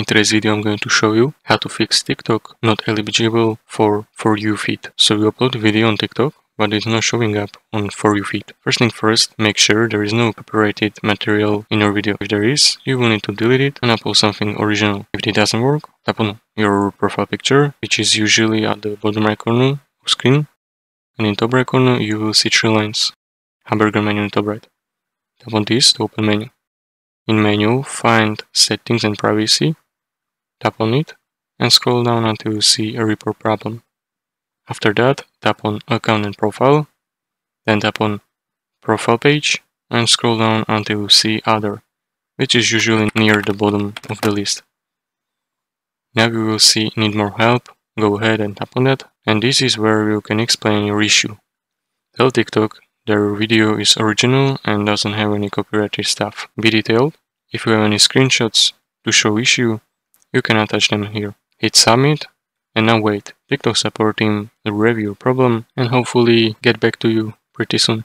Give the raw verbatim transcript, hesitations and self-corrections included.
In today's video I'm going to show you how to fix TikTok not eligible for For You feed. So you upload a video on TikTok, but it's not showing up on For You feed. First thing first, make sure there is no copyrighted material in your video. If there is, you will need to delete it and upload something original. If it doesn't work, tap on your profile picture, which is usually at the bottom right corner of screen, and in top right corner you will see three lines. Hamburger menu in top right. Tap on this to open menu. In menu, find Settings and Privacy, tap on it, and scroll down until you see a report problem. After that, tap on Account and Profile, then tap on Profile Page, and scroll down until you see Other, which is usually near the bottom of the list. Now you will see Need More Help, go ahead and tap on that, and this is where you can explain your issue. Tell TikTok their video is original and doesn't have any copyrighted stuff. Be detailed. If you have any screenshots to show issue, you can attach them here. Hit submit and now wait. TikTok support team will review your problem and hopefully get back to you pretty soon.